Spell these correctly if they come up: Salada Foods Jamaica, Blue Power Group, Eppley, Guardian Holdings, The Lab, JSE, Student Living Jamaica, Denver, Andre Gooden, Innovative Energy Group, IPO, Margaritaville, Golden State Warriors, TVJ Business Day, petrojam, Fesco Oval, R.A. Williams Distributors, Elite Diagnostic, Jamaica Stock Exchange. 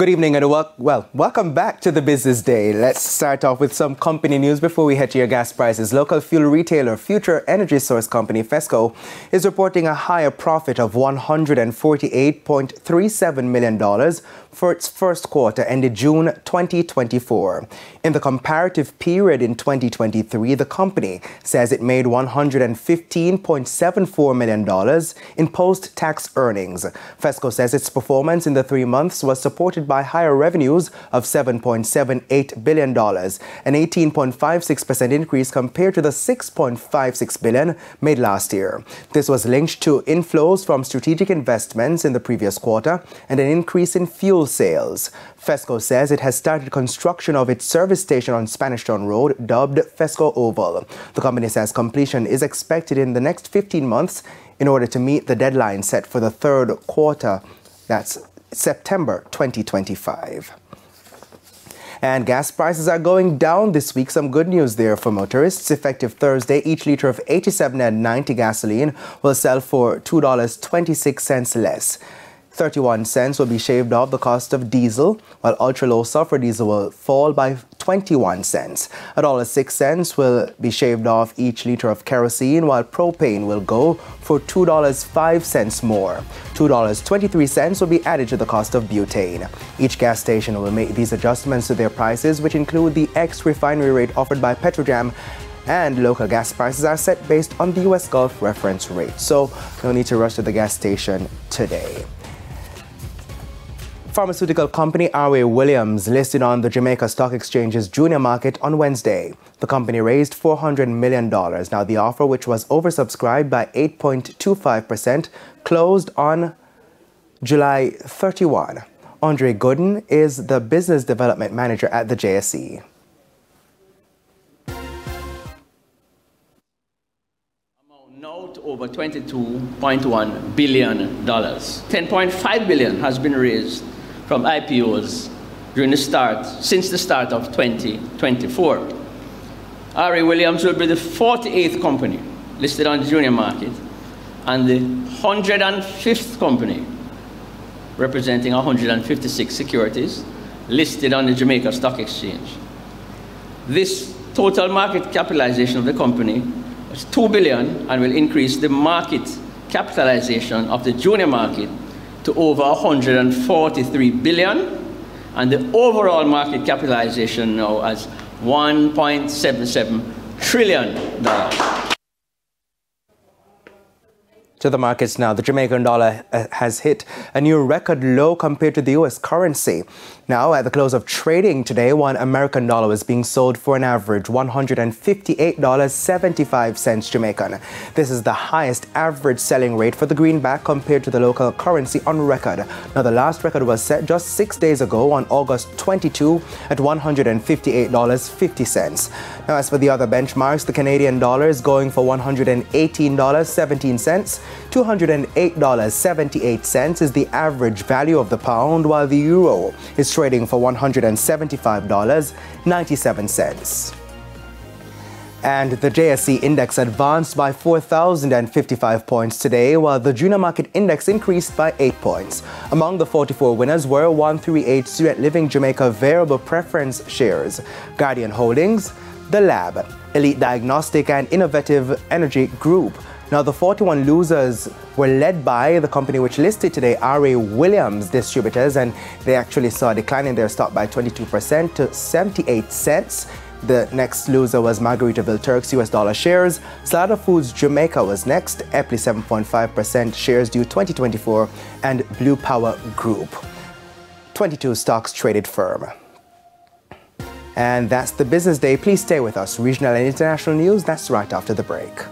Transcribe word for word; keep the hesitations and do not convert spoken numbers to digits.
Good evening and well, well, welcome back to the Business Day. Let's start off with some company news before we head to your gas prices. Local fuel retailer Future Energy Source Company Fesco is reporting a higher profit of one hundred forty-eight point three seven million dollars for its first quarter ended June twenty twenty-four. In the comparative period in twenty twenty-three, the company says it made one hundred fifteen point seven four million dollars in post-tax earnings. Fesco says its performance in the three months was supported by higher revenues of seven point seven eight billion dollars, an eighteen point five six percent increase compared to the six point five six billion dollars made last year. This was linked to inflows from strategic investments in the previous quarter and an increase in fuel sales. Fesco says it has started construction of its service station on Spanish Town Road, dubbed Fesco Oval. The company says completion is expected in the next fifteen months in order to meet the deadline set for the third quarter, that's September twenty twenty-five. And gas prices are going down this week. Some good news there for motorists. Effective Thursday, each litre of eighty-seven and ninety gasoline will sell for two dollars and twenty-six cents less. thirty-one cents will be shaved off the cost of diesel, while ultra-low sulfur diesel will fall by twenty-one cents. one dollar and six cents will be shaved off each litre of kerosene, while propane will go for two dollars and five cents more. two dollars and twenty-three cents will be added to the cost of butane. Each gas station will make these adjustments to their prices, which include the ex-refinery rate offered by Petrojam, and local gas prices are set based on the U S Gulf reference rate. So, no need to rush to the gas station today. Pharmaceutical company R A Williams listed on the Jamaica Stock Exchange's junior market on Wednesday. The company raised four hundred million dollars. Now, the offer, which was oversubscribed by eight point two five percent, closed on July thirty-first. Andre Gooden is the business development manager at the J S E. Over twenty-two point one billion dollars. ten point five billion dollars has been raised from I P Os during the start, since the start of twenty twenty-four. R A. Williams will be the forty-eighth company listed on the junior market and the one hundred fifth company, representing one hundred fifty-six securities, listed on the Jamaica Stock Exchange. This total market capitalization of the company It's two billion dollars and will increase the market capitalization of the junior market to over one hundred forty-three billion dollars, and the overall market capitalization now as one point seven seven trillion dollars. To the markets now, the Jamaican dollar has hit a new record low compared to the U S currency. Now, at the close of trading today, one American dollar was being sold for an average one hundred fifty-eight dollars and seventy-five cents Jamaican. This is the highest average selling rate for the greenback compared to the local currency on record. Now, the last record was set just six days ago on August twenty-second at one hundred fifty-eight dollars and fifty cents. Now, as for the other benchmarks, the Canadian dollar is going for one hundred eighteen dollars and seventeen cents. two hundred eight dollars and seventy-eight cents is the average value of the pound, while the euro is trading for one hundred seventy-five dollars and ninety-seven cents. And the J S E index advanced by four thousand fifty-five points today, while the junior market index increased by eight points. Among the forty-four winners were one three eight Student Living Jamaica Variable Preference Shares, Guardian Holdings, The Lab, Elite Diagnostic and Innovative Energy Group. Now, the forty-one losers were led by the company which listed today, R A. Williams Distributors, and they actually saw a decline in their stock by twenty-two percent to seventy-eight cents. The next loser was Margaritaville Turks U S dollar shares. Salada Foods Jamaica was next, Eppley seven point five percent shares due twenty twenty-four, and Blue Power Group. twenty-two stocks traded firm. And that's the Business Day. Please stay with us. Regional and international news, that's right after the break.